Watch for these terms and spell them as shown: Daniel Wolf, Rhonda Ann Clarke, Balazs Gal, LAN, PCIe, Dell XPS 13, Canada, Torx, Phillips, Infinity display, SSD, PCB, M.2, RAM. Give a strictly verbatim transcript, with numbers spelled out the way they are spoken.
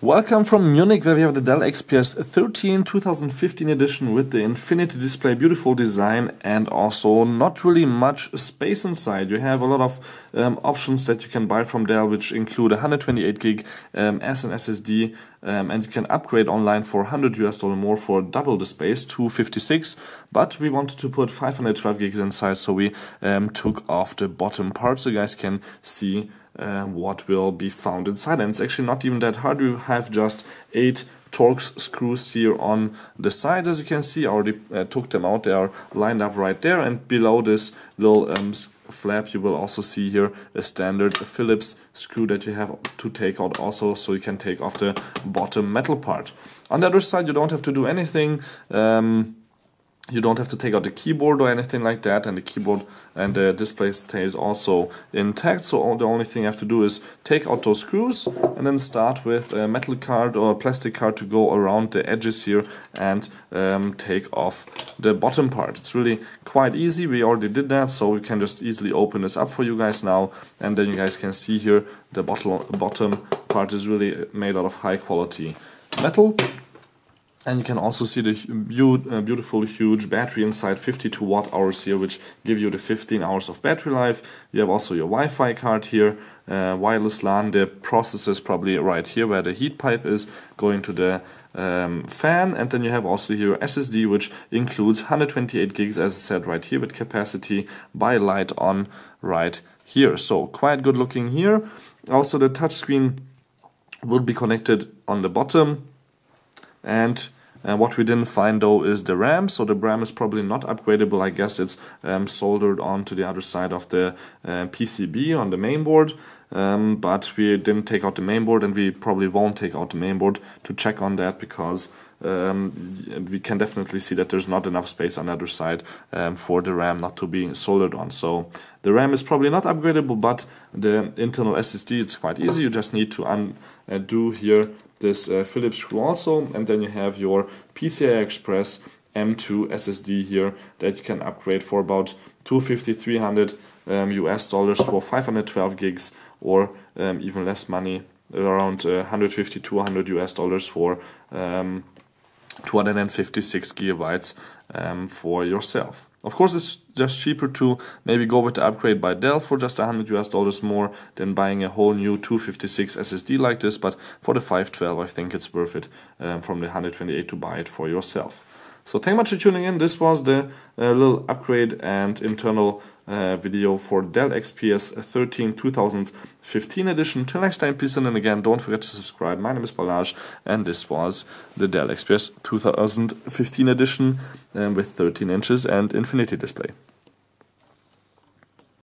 Welcome from Munich, where we have the Dell X P S thirteen twenty fifteen edition with the Infinity display, beautiful design, and also not really much space inside. You have a lot of um, options that you can buy from Dell, which include one hundred twenty-eight gig um, as an S S D, um, and you can upgrade online for one hundred US dollar more for double the space, two fifty-six. But we wanted to put five hundred twelve gigs inside, so we um, took off the bottom part so you guys can see Uh, what will be found inside. And it's actually not even that hard. We have just eight Torx screws here on the side, as you can see. I already uh, took them out. They are lined up right there, and below this little um, flap you will also see here a standard Phillips screw that you have to take out also, so you can take off the bottom metal part. On the other side you don't have to do anything. um, You don't have to take out the keyboard or anything like that, and the keyboard and the display stays also intact. So all, the only thing you have to do is take out those screws and then start with a metal card or a plastic card to go around the edges here and um, take off the bottom part. It's really quite easy. We already did that, so we can just easily open this up for you guys now, and then you guys can see here the bottle, bottom part is really made out of high quality metal. And you can also see the beautiful huge battery inside, fifty-two watt hours here, which give you the fifteen hours of battery life. You have also your Wi-Fi card here, uh, wireless LAN. The processor is probably right here where the heat pipe is going to the um, fan. And then you have also here S S D, which includes one hundred twenty-eight gigs, as I said, right here, with capacity by light on right here. So quite good looking here. Also the touchscreen will be connected on the bottom. And Uh, what we didn't find though is the RAM, so the RAM is probably not upgradable. I guess it's um, soldered onto the other side of the uh, P C B on the mainboard, um, but we didn't take out the mainboard, and we probably won't take out the mainboard to check on that, because um, we can definitely see that there's not enough space on the other side um, for the RAM not to be soldered on. So the RAM is probably not upgradable, but the internal S S D, it's quite easy. You just need to undo here this uh, Phillips screw also, and then you have your P C I Express M two S S D here that you can upgrade for about two fifty to three hundred um, U S dollars for five hundred twelve gigs, or um, even less money, around uh, one hundred fifty to two hundred U S dollars for um, two hundred fifty-six gigabytes um, for yourself. Of course, it's just cheaper to maybe go with the upgrade by Dell for just one hundred US dollars more than buying a whole new two fifty-six S S D like this, but for the five twelve I think it's worth it um, from the one hundred twenty-eight to buy it for yourself. So thank you much for tuning in. This was the uh, little upgrade and internal uh, video for Dell X P S thirteen twenty fifteen edition. Till next time, peace, and again, don't forget to subscribe. My name is Balázs, and this was the Dell X P S twenty fifteen edition um, with thirteen inches and Infinity display.